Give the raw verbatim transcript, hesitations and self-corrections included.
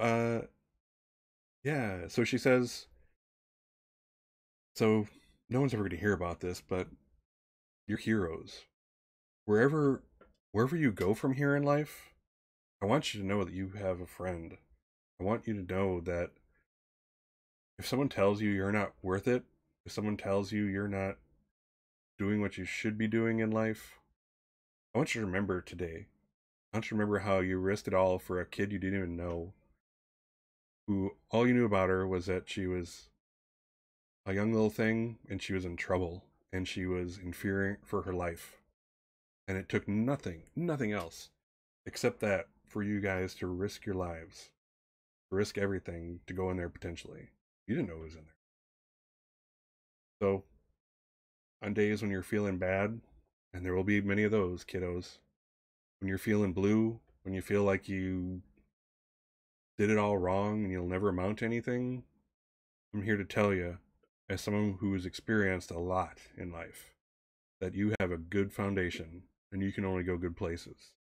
Uh, yeah. So she says, so no one's ever going to hear about this, but you're heroes. Wherever, wherever you go from here in life, I want you to know that you have a friend. I want you to know that if someone tells you you're not worth it, if someone tells you you're not doing what you should be doing in life, I want you to remember today. I want you to remember how you risked it all for a kid you didn't even know, who all you knew about her was that she was a young little thing and she was in trouble and she was in fear for her life. And it took nothing, nothing else except that for you guys to risk your lives, to risk everything to go in there potentially. You didn't know it was in there. So on days when you're feeling bad, and there will be many of those, kiddos, when you're feeling blue, when you feel like you did it all wrong and you'll never amount to anything, I'm here to tell you, as someone who has experienced a lot in life, that you have a good foundation and you can only go good places.